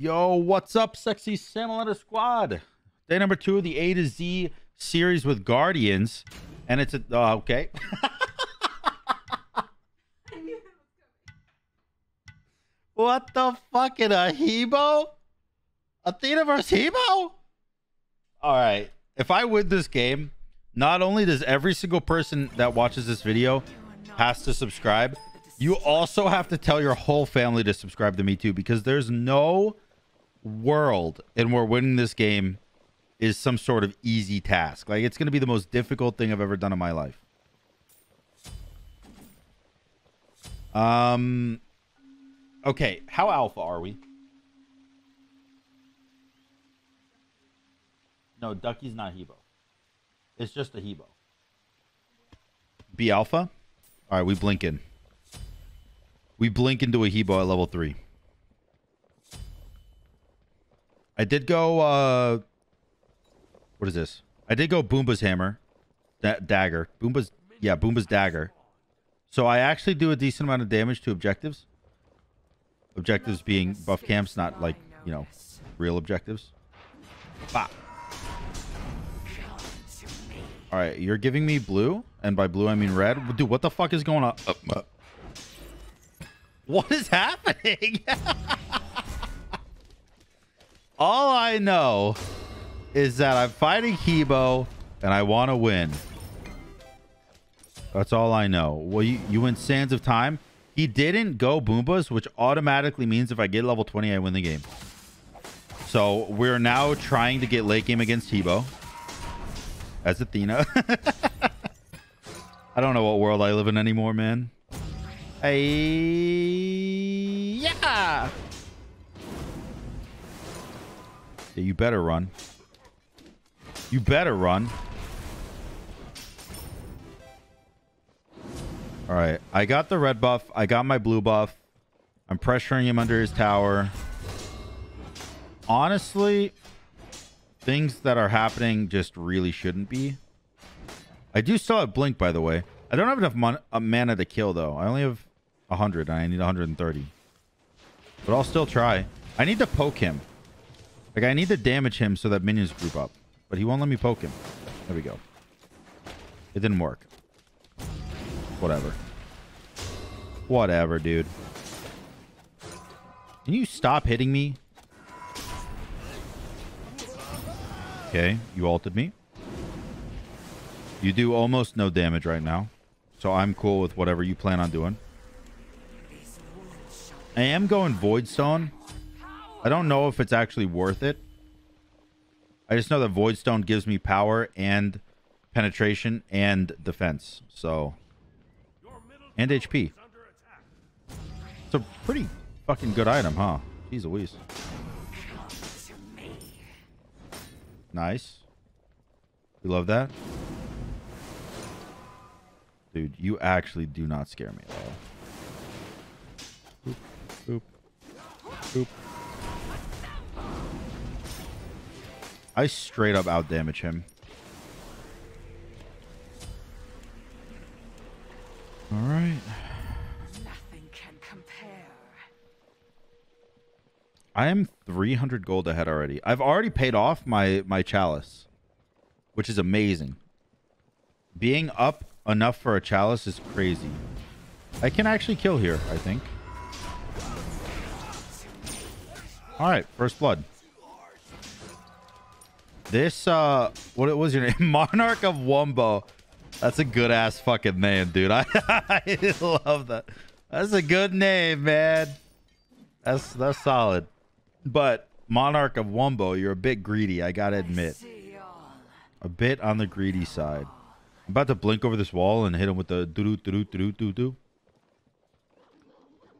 Yo, what's up, sexy Samuel squad? Day number 2 of the A to Z series with Guardians, and it's a okay. What the fuck in a Hebo? Athena versus Hebo? All right. If I win this game, not only does every single person that watches this video has to subscribe, you also have to tell your whole family to subscribe to me too, because there's no world in where winning this game is some sort of easy task. Like, it's going to be the most difficult thing I've ever done in my life. Okay, how alpha are we? No, Ducky's not Hebo. It's just a Hebo. B alpha? All right, we blink in. We blink into a Hebo at level 3. I did go, what is this? I did go Bumba's Hammer. Dagger. Bumba's Dagger. So I actually do a decent amount of damage to objectives. Objectives being buff camps, not like, you know, real objectives. Bah. All right, you're giving me blue, and by blue I mean red. Dude, what the fuck is going on? What is happening? All I know is that I'm fighting Hebo, and I want to win. That's all I know. Well, you win Sands of Time. He didn't go Bumba's, which automatically means if I get level 20, I win the game. So we're now trying to get late game against Hebo as Athena. I don't know what world I live in anymore, man. Hey, yeah. You better run. You better run. All right, I got the red buff. I got my blue buff. I'm pressuring him under his tower. Honestly, things that are happening just really shouldn't be. I do still have blink, by the way. I don't have enough mana to kill, though. I only have 100, and I need 130. But I'll still try. I need to poke him. Like, I need to damage him so that minions group up. But he won't let me poke him. There we go. It didn't work. Whatever. Whatever, dude. Can you stop hitting me? Okay, you ulted me. You do almost no damage right now, so I'm cool with whatever you plan on doing. I am going Voidstone. I don't know if it's actually worth it. I just know that Voidstone gives me power and penetration and defense, so... and HP. It's a pretty fucking good item, huh? Jeez Louise. Nice. You love that? Dude, you actually do not scare me at all. Boop, boop, boop. I straight up outdamage him. All right. Nothing can compare. I am 300 gold ahead already. I've already paid off my chalice, which is amazing. Being up enough for a chalice is crazy. I can actually kill here, I think. All right, first blood. This what was your name? Monarch of Wumbo. That's a good-ass fucking name, dude. I love that. That's a good name, man. That's solid. But Monarch of Wumbo, you're a bit greedy, I gotta admit. A bit on the greedy side. I'm about to blink over this wall and hit him with the doo-doo-doo-doo-doo-doo-doo.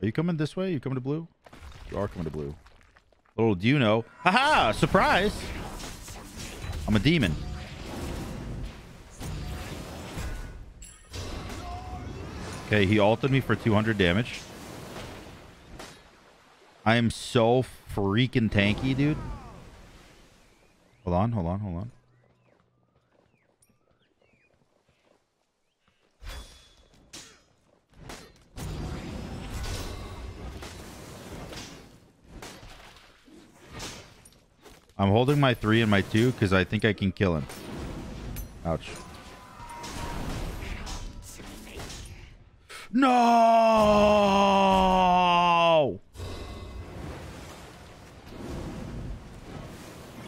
Are you coming this way? You coming to blue? You are coming to blue. Little do you know. Haha! Surprise! I'm a demon. Okay, he ulted me for 200 damage. I am so freaking tanky, dude. Hold on, hold on, hold on. I'm holding my 3 and my 2 because I think I can kill him. Ouch. No!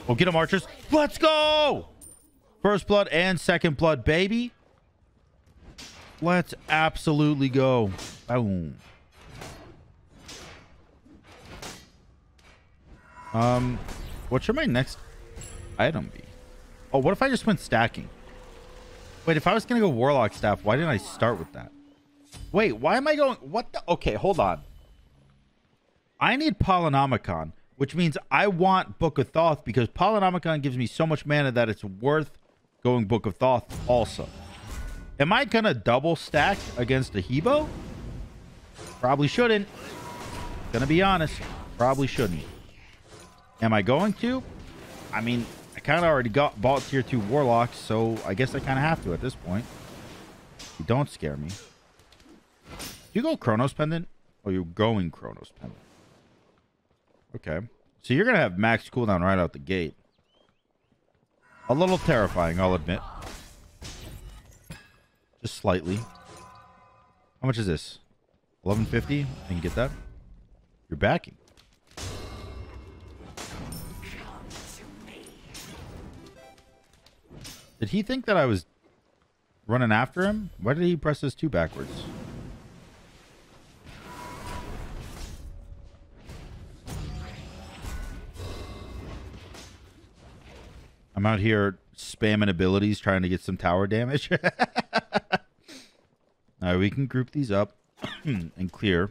Oh, get him, archers. Let's go! First blood and second blood, baby. Let's absolutely go. Boom. What should my next item be? Oh, what if I just went stacking? Wait, if I was gonna go Warlock Staff, why didn't I start with that? Wait, why am I going? What the? Okay, hold on. I need Polynomicon, which means I want Book of Thoth because Polynomicon gives me so much mana that it's worth going Book of Thoth also. Am I gonna double stack against a Hebo? Probably shouldn't. Gonna be honest, probably shouldn't. Am I going to? I mean, I kind of already bought tier 2 Warlocks, so I guess I kind of have to at this point. You don't scare me. You go Chronos Pendant? Oh, you're going Chronos Pendant. Okay. So you're going to have max cooldown right out the gate. A little terrifying, I'll admit. Just slightly. How much is this? 1150? I can get that. You're backing. Did he think that I was running after him? Why did he press his 2 backwards? I'm out here spamming abilities, trying to get some tower damage. All right, we can group these up and clear.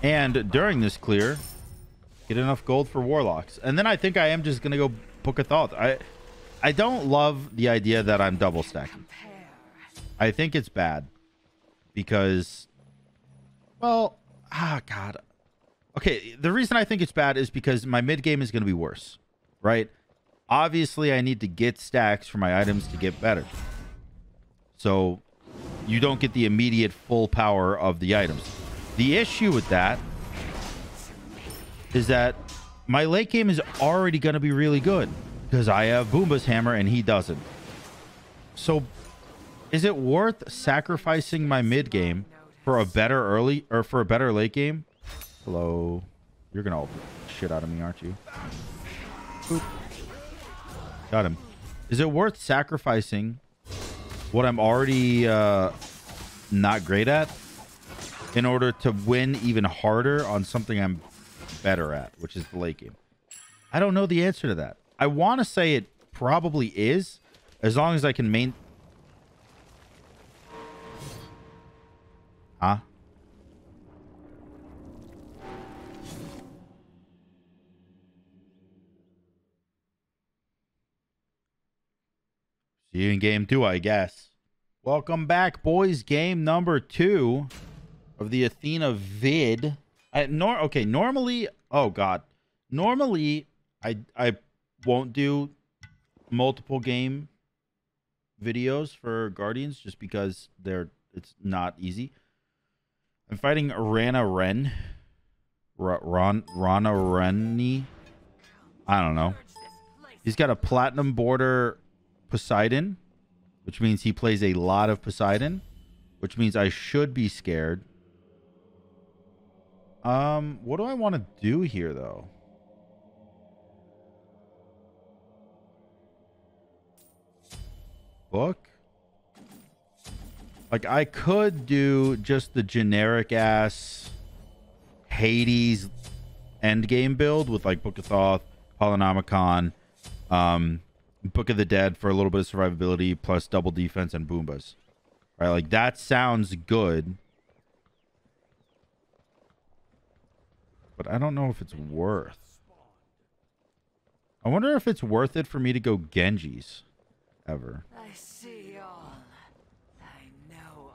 And during this clear, get enough gold for Warlocks. And then I think I am just going to go Book of Thoth. I don't love the idea that I'm double stacking. I think it's bad because, well, God. Okay, the reason I think it's bad is because my mid game is going to be worse, right? Obviously, I need to get stacks for my items to get better. So you don't get the immediate full power of the items. The issue with that is that my late game is already going to be really good. Because I have Bumba's Hammer and he doesn't. So is it worth sacrificing my mid game for a better early or for a better late game? Hello. You're going to ult the shit out of me, aren't you? Boop. Got him. Is it worth sacrificing what I'm already not great at in order to win even harder on something I'm better at, which is the late game? I don't know the answer to that. I want to say it probably is, as long as I can main... Huh? See you in game 2, I guess. Welcome back, boys. Game number 2 of the Athena vid. Okay, normally... Oh, God. Normally, I won't do multiple game videos for Guardians just because it's not easy. I'm fighting Rana Renni. I don't know. He's got a platinum border Poseidon, which means he plays a lot of Poseidon, which means I should be scared. What do I want to do here though? Book, like I could do just the generic ass Hades endgame build with like Book of Thoth, Polynomicon, Book of the Dead for a little bit of survivability plus double defense and Bumba's, right? Like that sounds good, but I don't know if it's worth. I wonder if it's worth it for me to go Genji's ever. I see all. I know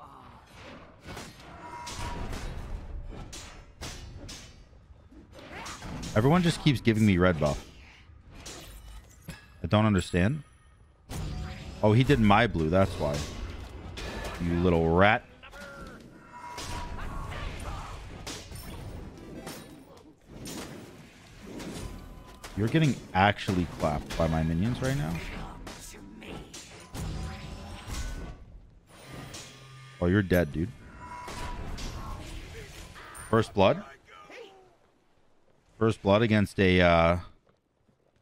all. Everyone just keeps giving me red buff. I don't understand. Oh, he did my blue. That's why. You little rat. You're getting actually clapped by my minions right now. Oh, you're dead, dude. First blood. First blood against a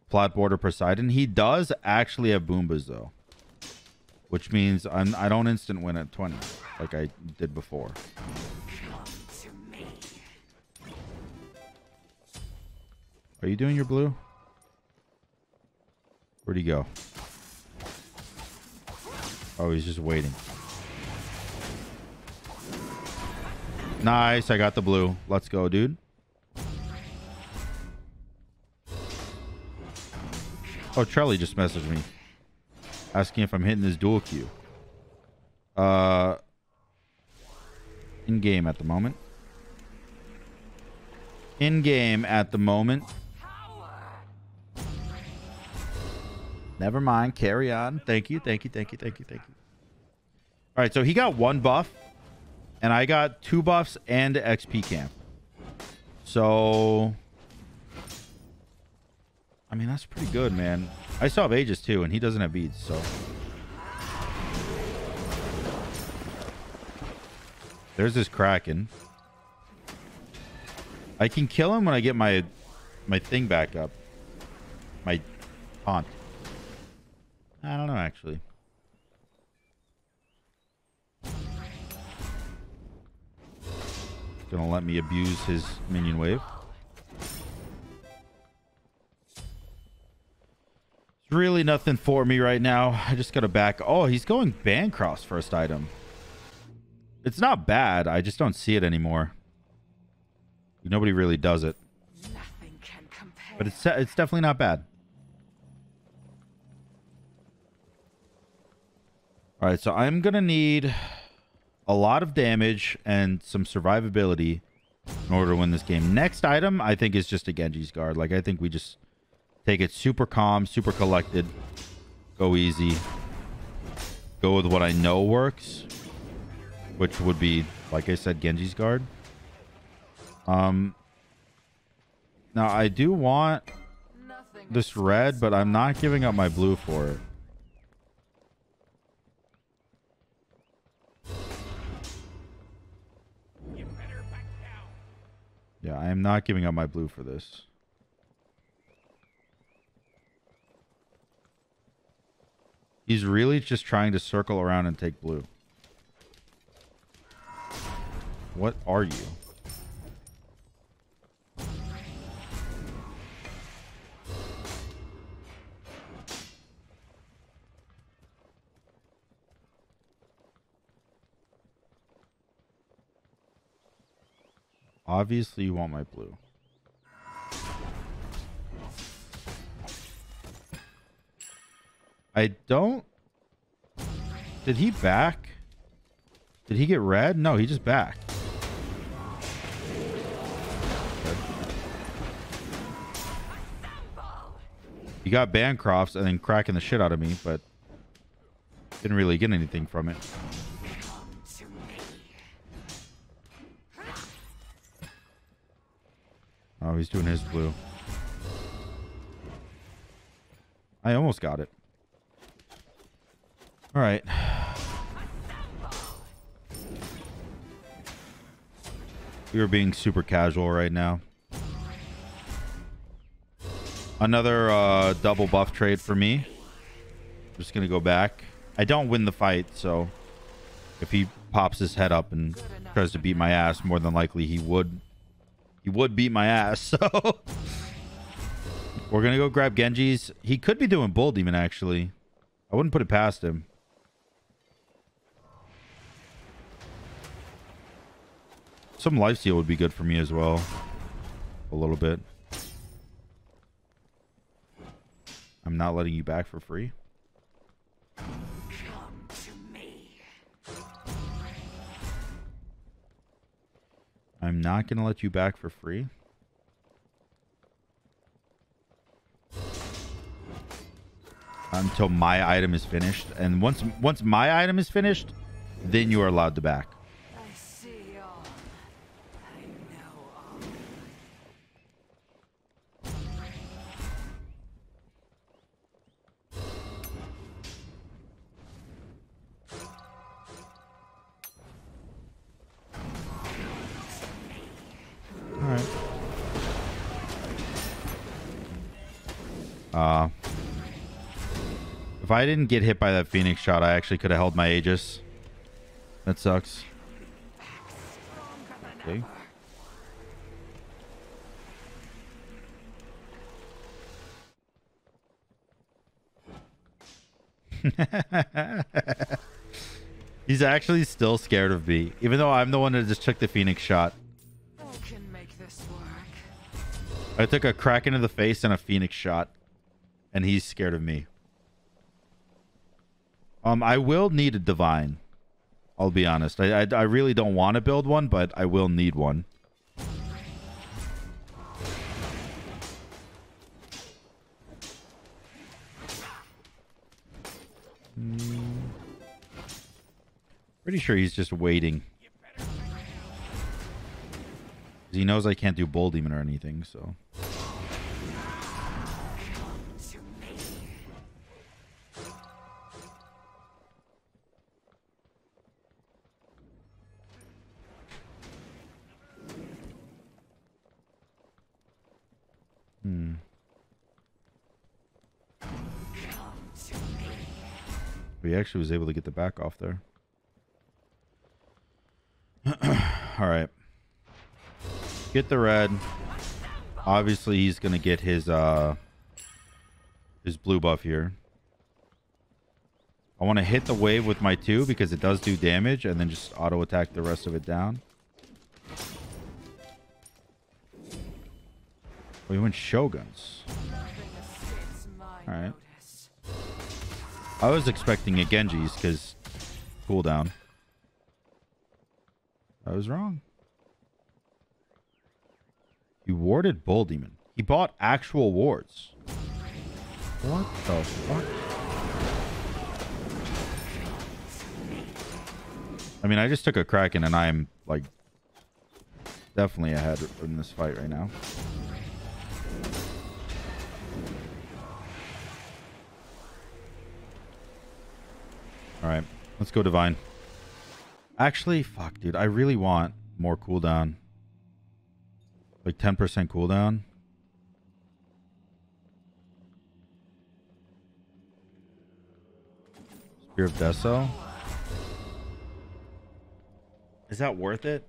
flat border Poseidon. He does actually have Bumba's though, which means I don't instant win at 20 like I did before. Are you doing your blue? Where'd he go? Oh, he's just waiting. Nice, I got the blue. Let's go, dude. Oh, Charlie just messaged me asking if I'm hitting this dual queue. In game at the moment. In game at the moment. Never mind. Carry on. Thank you. Thank you. Thank you. Thank you. Thank you. All right. So he got one buff and I got two buffs and XP camp. So... I mean, that's pretty good, man. I still have Aegis too, and he doesn't have beads, so. There's this Kraken. I can kill him when I get my thing back up. My taunt. I don't know, actually. He's gonna let me abuse his minion wave. Really nothing for me right now. I just gotta back. Oh, he's going Bancroft's first item. It's not bad. I just don't see it anymore. Nobody really does it. Nothing can compare. But it's definitely not bad. All right, so I'm gonna need a lot of damage and some survivability in order to win this game. Next item, I think, is just a Genji's Guard. Like, I think we just take it super calm, super collected. Go easy. Go with what I know works, which would be, like I said, Genji's Guard. Now, I do want this red, but I'm not giving up my blue for it. Yeah, I am not giving up my blue for this. He's really just trying to circle around and take blue. What are you? Obviously, you want my blue. I don't... Did he back? Did he get red? No, he just backed. Okay. He got Bancrofts and then cracking the shit out of me, but didn't really get anything from it. Oh, he's doing his blue. I almost got it. All right. We are being super casual right now. Another double buff trade for me. I'm just going to go back. I don't win the fight, so if he pops his head up and tries to beat my ass, more than likely he would beat my ass. So we're going to go grab Genji's. He could be doing Bull Demon, actually. I wouldn't put it past him. Some lifesteal would be good for me as well. A little bit. I'm not letting you back for free. Come to me. I'm not going to let you back for free. Until my item is finished. And once my item is finished, then you are allowed to back. If I didn't get hit by that Phoenix shot, I actually could have held my Aegis. That sucks. Okay. He's actually still scared of me, even though I'm the one that just took the Phoenix shot. Can make this work. I took a crack into the face and a Phoenix shot, and he's scared of me. I will need a divine. I'll be honest. I really don't want to build one, but I will need one. Pretty sure he's just waiting. He knows I can't do Bull Demon or anything, so. He actually was able to get the back off there. All right. Get the red. Obviously, he's going to get his blue buff here. I want to hit the wave with my 2 because it does do damage, and then just auto attack the rest of it down. We went Shoguns. All right. I was expecting a Genji's because cooldown. I was wrong. He warded Bull Demon. He bought actual wards. What the fuck? I mean, I just took a Kraken and I'm like definitely ahead in this fight right now. All right, let's go divine. Actually, fuck, dude. I really want more cooldown. Like 10% cooldown. Spear of Deso. Is that worth it?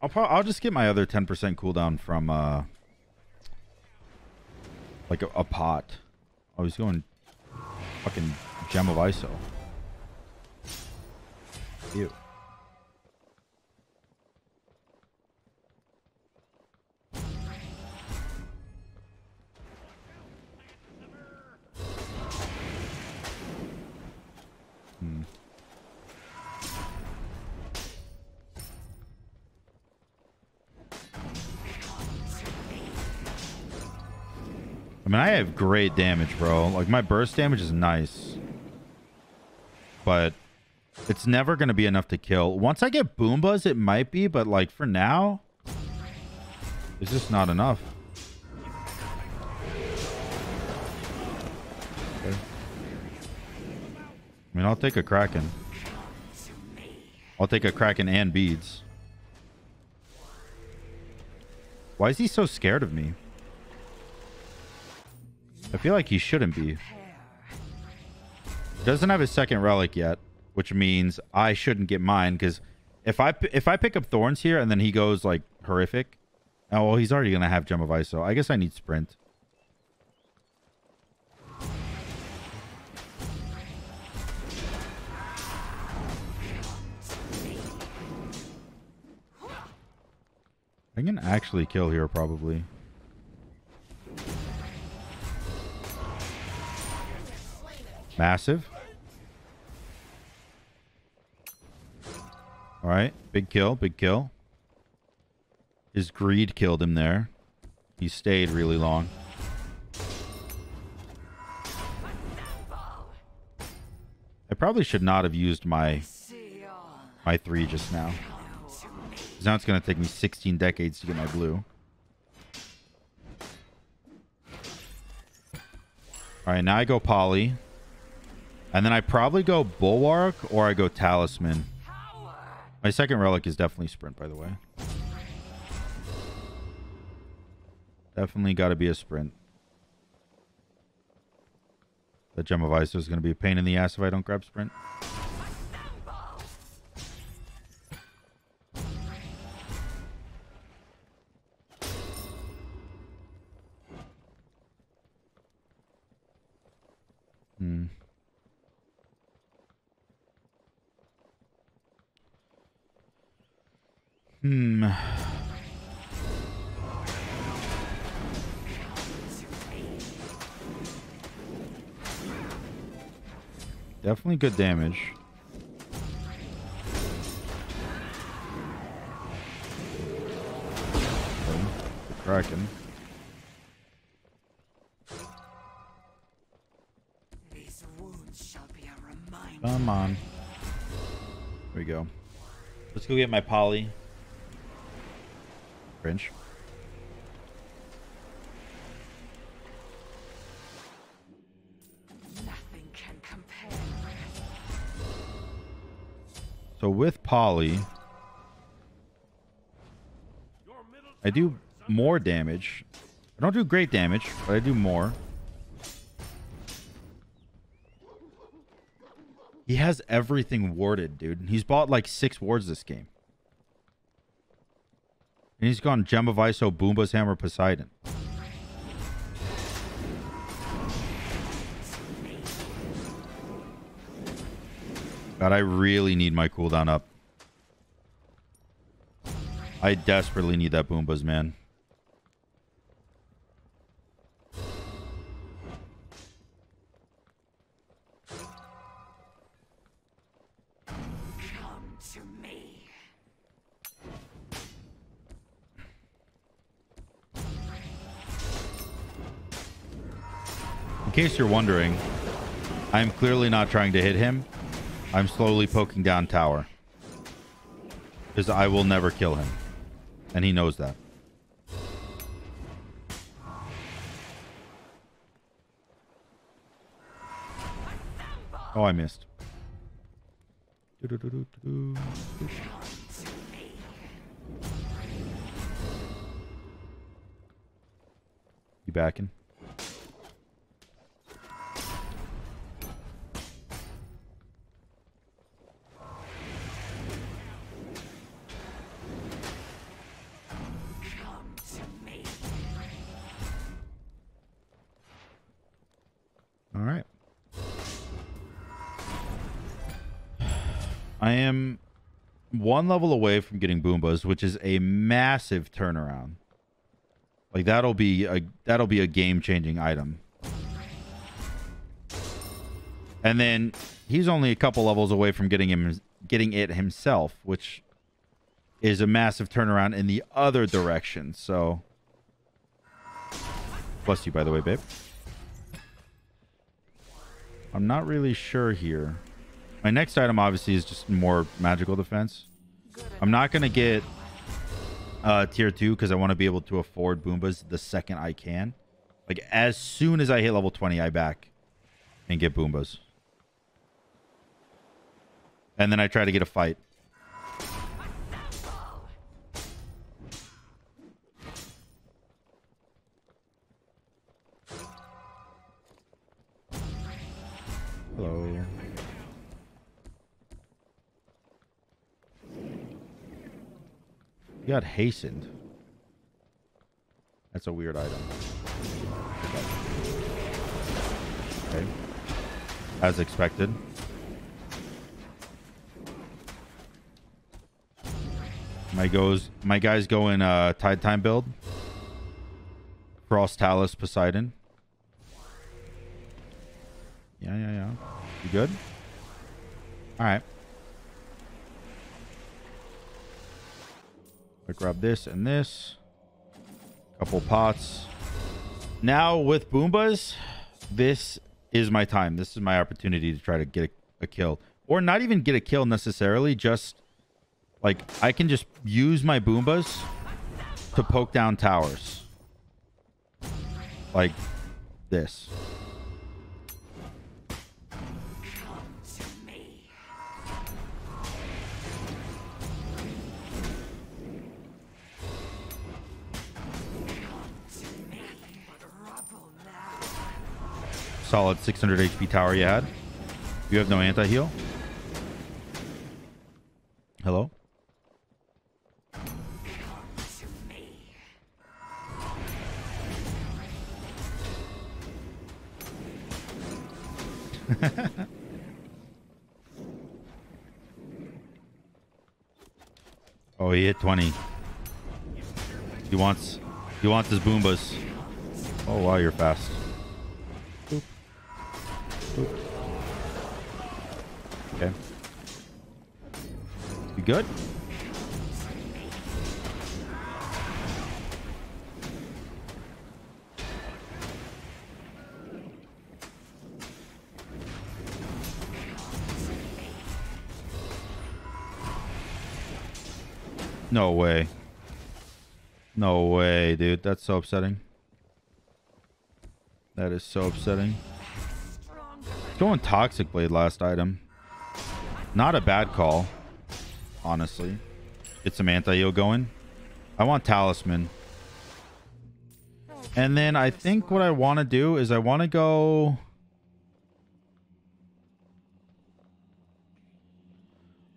I'll just get my other 10% cooldown from like a pot. Oh, he's going fucking Gem of Iso. Ew. I mean, I have great damage, bro. Like, my burst damage is nice. But it's never going to be enough to kill. Once I get Bumba's, it might be. But, like, for now, it's just not enough. Okay. I mean, I'll take a Kraken. I'll take a Kraken and beads. Why is he so scared of me? I feel like he shouldn't be. He doesn't have his second relic yet, which means I shouldn't get mine, because if I pick up Thorns here and then he goes like horrific. Oh, well, he's already going to have Gem of Iso. I guess I need Sprint. I can actually kill here probably. Massive. All right. Big kill. Big kill. His greed killed him there. He stayed really long. I probably should not have used my 3 just now. Because now it's going to take me 16 decades to get my blue. All right. Now I go Poly. And then I probably go Bulwark or I go Talisman. My second relic is definitely Sprint, by the way. Definitely got to be a sprint. The Gem of Iso is going to be a pain in the ass if I don't grab sprint. Definitely good damage. Okay. Kraken. These wounds shall be a reminder. Come on. There we go. Let's go get my poly. Cringe. So with Poly, I do more damage. I don't do great damage, but I do more. He has everything warded, dude. He's bought like 6 wards this game. And he's gone Gem of Iso, Bumba's Hammer, Poseidon. God, I really need my cooldown up. I desperately need that Bumba's, man. Come to me. In case you're wondering, I'm clearly not trying to hit him. I'm slowly poking down tower. Because I will never kill him. And he knows that. Oh, I missed. You backing? I am 1 level away from getting Bumba's, which is a massive turnaround. Like that'll be a game-changing item. And then he's only a couple levels away from getting it himself, which is a massive turnaround in the other direction. So, bless you, by the way, babe. I'm not really sure here. My next item, obviously, is just more magical defense. I'm not going to get tier 2 because I want to be able to afford Bumba's the second I can. Like, as soon as I hit level 20, I back and get Bumba's. And then I try to get a fight. Hello. Got hastened. That's a weird item. Okay. As expected. My guys go in tide time build. Cross Talos Poseidon. Yeah. You good? Alright. I grab this and this. Couple pots. Now with Bumba's, this is my time. This is my opportunity to try to get a kill. Or not even get a kill necessarily. Just, like, I can just use my Bumba's to poke down towers. Like this. solid 600 HP tower you had. You have no anti-heal. Hello? Oh, he hit 20. He wants his Boombas. Oh wow, you're fast. Boop. Boop. Okay. You good? No way. No way, dude. That's so upsetting. That is so upsetting. Let's go on Toxic Blade last item. Not a bad call, honestly. Get some anti-heal going. I want Talisman. And then I think what I want to do is I want to go...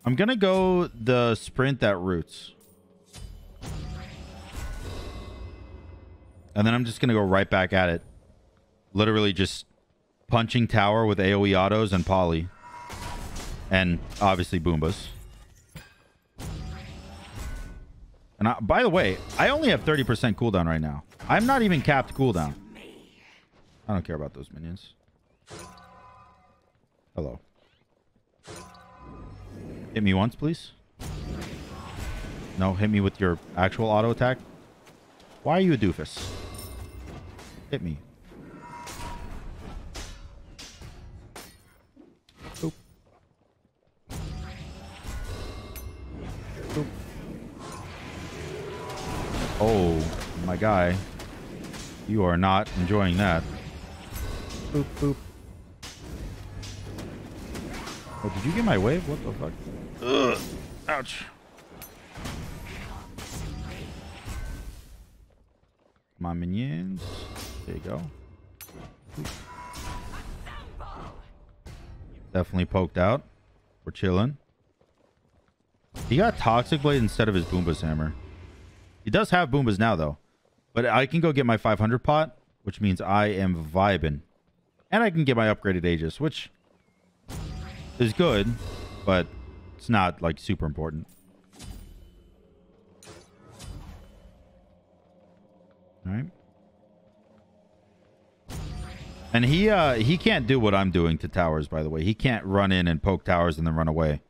I'm going to go the Sprint that roots. And then I'm just going to go right back at it. Literally just punching tower with AoE autos and poly. And obviously Boombas. And I, by the way, I only have 30% cooldown right now. I'm not even capped cooldown. I don't care about those minions. Hello. Hit me once, please. No, hit me with your actual auto attack. Why are you a doofus? Hit me. Boop. Boop. Oh, my guy. You are not enjoying that. Boop, boop. Oh, did you get my wave? What the fuck? Ugh. Ouch. My minions. There you go. Definitely poked out. We're chilling. He got Toxic Blade instead of his Bumba's Hammer. He does have Bumba's now, though. But I can go get my 500 pot, which means I am vibing. And I can get my upgraded Aegis, which is good, but it's not, like, super important. All right. And he can't do what I'm doing to towers, by the way. He can't run in and poke towers and then run away.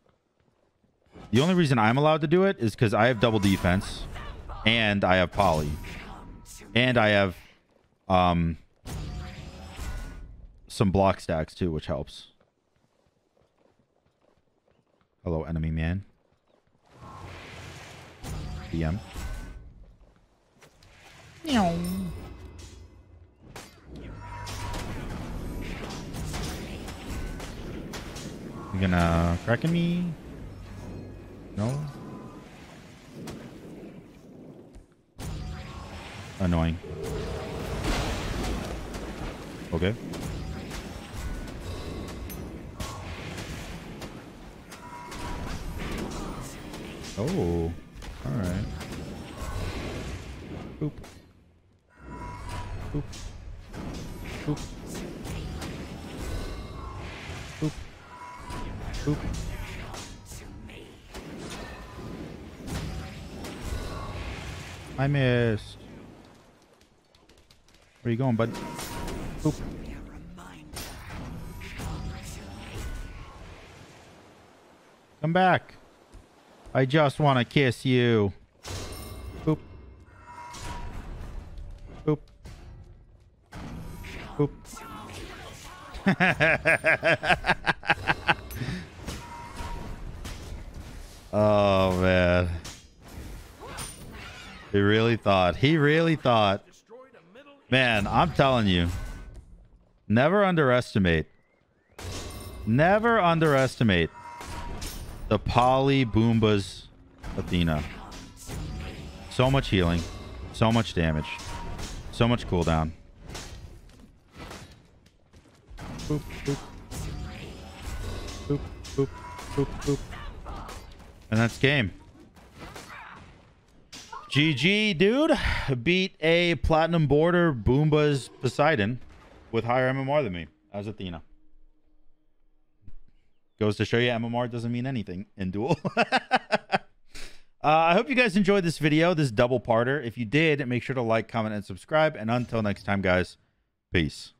The only reason I'm allowed to do it is because I have double defense, and I have poly, and I have some block stacks too, which helps. Hello, enemy man. DM. Meow. You gonna Kraken me? No? Annoying. Okay. Oh, all right. Boop. Boop. Boop. Boop. Boop. I missed. Where you going, bud? Boop. Come back. I just want to kiss you. Boop. Boop. Boop. Oh, man. He really thought. He really thought. Man, I'm telling you. Never underestimate. Never underestimate the Poly Boomba's Athena. So much healing. So much damage. So much cooldown. boop, boop. Boop, boop, boop, boop. And that's game. GG, dude. Beat a platinum border Bumba's Poseidon with higher MMR than me as Athena. Goes to show you MMR doesn't mean anything in duel. I hope you guys enjoyed this video, this double-parter. If you did, make sure to like, comment, and subscribe. And until next time, guys, peace.